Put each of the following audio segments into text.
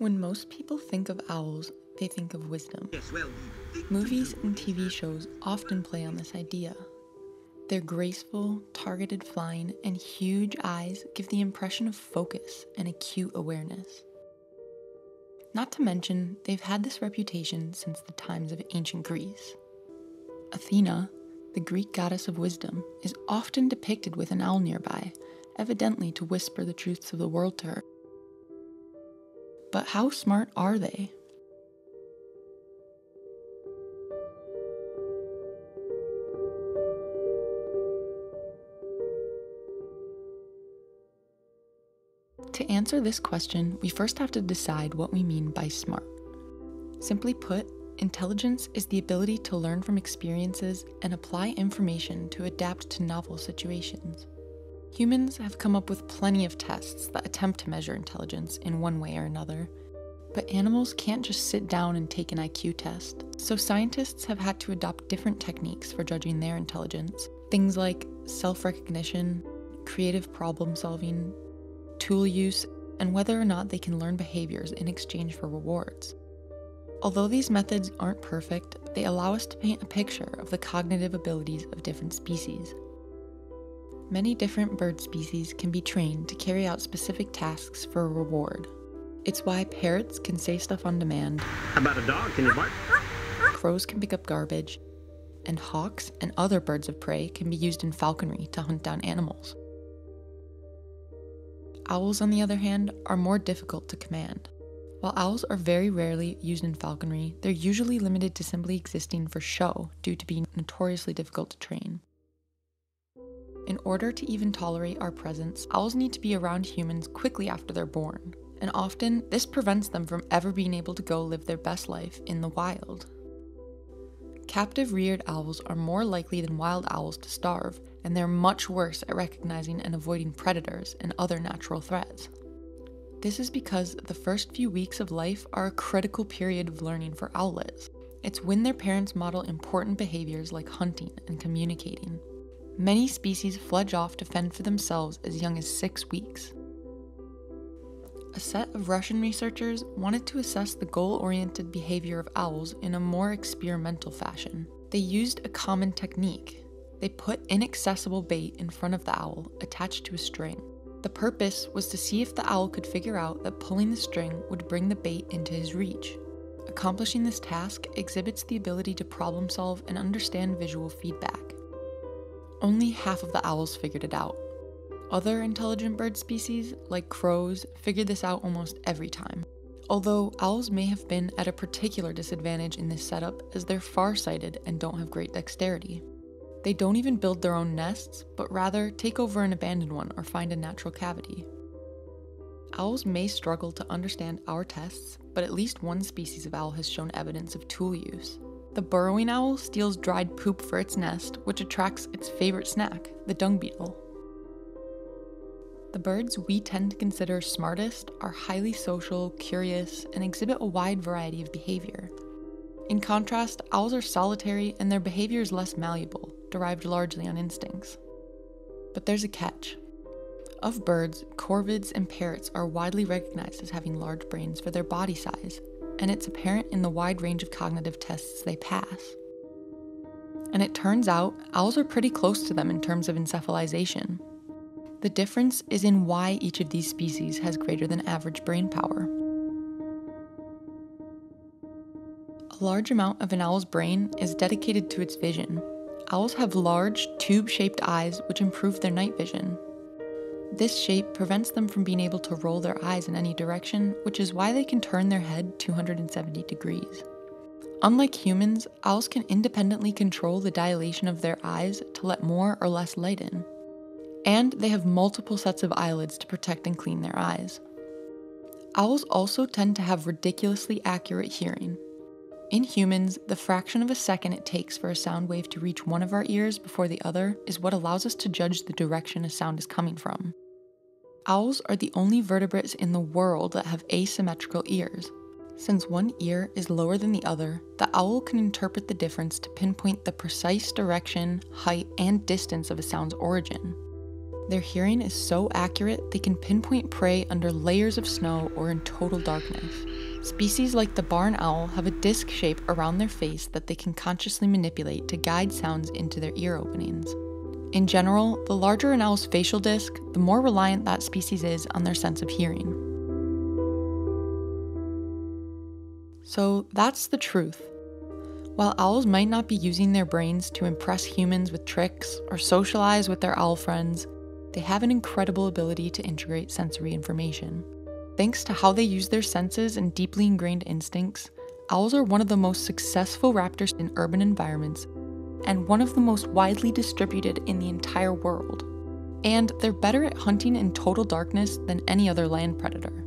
When most people think of owls, they think of wisdom. Movies and TV shows often play on this idea. Their graceful, targeted flying and huge eyes give the impression of focus and acute awareness. Not to mention, they've had this reputation since the times of ancient Greece. Athena, the Greek goddess of wisdom, is often depicted with an owl nearby, evidently to whisper the truths of the world to her. But how smart are they? To answer this question, we first have to decide what we mean by smart. Simply put, intelligence is the ability to learn from experiences and apply information to adapt to novel situations. Humans have come up with plenty of tests that attempt to measure intelligence in one way or another, but animals can't just sit down and take an IQ test, so scientists have had to adopt different techniques for judging their intelligence, things like self-recognition, creative problem-solving, tool use, and whether or not they can learn behaviors in exchange for rewards. Although these methods aren't perfect, they allow us to paint a picture of the cognitive abilities of different species. Many different bird species can be trained to carry out specific tasks for a reward. It's why parrots can say stuff on demand, "How about a dog? Can you bark?" Crows can pick up garbage, and hawks and other birds of prey can be used in falconry to hunt down animals. Owls, on the other hand, are more difficult to command. While owls are very rarely used in falconry, they're usually limited to simply existing for show due to being notoriously difficult to train. In order to even tolerate our presence, owls need to be around humans quickly after they're born, and often this prevents them from ever being able to go live their best life in the wild. Captive-reared owls are more likely than wild owls to starve, and they're much worse at recognizing and avoiding predators and other natural threats. This is because the first few weeks of life are a critical period of learning for owlets. It's when their parents model important behaviors like hunting and communicating. Many species fledge off to fend for themselves as young as 6 weeks. A set of Russian researchers wanted to assess the goal-oriented behavior of owls in a more experimental fashion. They used a common technique. They put inaccessible bait in front of the owl, attached to a string. The purpose was to see if the owl could figure out that pulling the string would bring the bait into his reach. Accomplishing this task exhibits the ability to problem solve and understand visual feedback. Only half of the owls figured it out. Other intelligent bird species, like crows, figured this out almost every time. Although owls may have been at a particular disadvantage in this setup as they're far-sighted and don't have great dexterity. They don't even build their own nests, but rather take over an abandoned one or find a natural cavity. Owls may struggle to understand our tests, but at least one species of owl has shown evidence of tool use. The burrowing owl steals dried poop for its nest, which attracts its favorite snack, the dung beetle. The birds we tend to consider smartest are highly social, curious, and exhibit a wide variety of behavior. In contrast, owls are solitary and their behavior is less malleable, derived largely on instincts. But there's a catch. Of birds, corvids and parrots are widely recognized as having large brains for their body size, and it's apparent in the wide range of cognitive tests they pass. And it turns out, owls are pretty close to them in terms of encephalization. The difference is in why each of these species has greater than average brain power. A large amount of an owl's brain is dedicated to its vision. Owls have large, tube-shaped eyes which improve their night vision. This shape prevents them from being able to roll their eyes in any direction, which is why they can turn their head 270 degrees. Unlike humans, owls can independently control the dilation of their eyes to let more or less light in. And they have multiple sets of eyelids to protect and clean their eyes. Owls also tend to have ridiculously accurate hearing. In humans, the fraction of a second it takes for a sound wave to reach one of our ears before the other is what allows us to judge the direction a sound is coming from. Owls are the only vertebrates in the world that have asymmetrical ears. Since one ear is lower than the other, the owl can interpret the difference to pinpoint the precise direction, height, and distance of a sound's origin. Their hearing is so accurate they can pinpoint prey under layers of snow or in total darkness. Species like the barn owl have a disc shape around their face that they can consciously manipulate to guide sounds into their ear openings. In general, the larger an owl's facial disc, the more reliant that species is on their sense of hearing. So that's the truth. While owls might not be using their brains to impress humans with tricks or socialize with their owl friends, they have an incredible ability to integrate sensory information. Thanks to how they use their senses and deeply ingrained instincts, owls are one of the most successful raptors in urban environments and one of the most widely distributed in the entire world. And they're better at hunting in total darkness than any other land predator.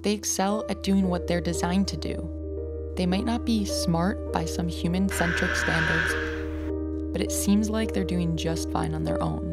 They excel at doing what they're designed to do. They might not be smart by some human-centric standards, but it seems like they're doing just fine on their own.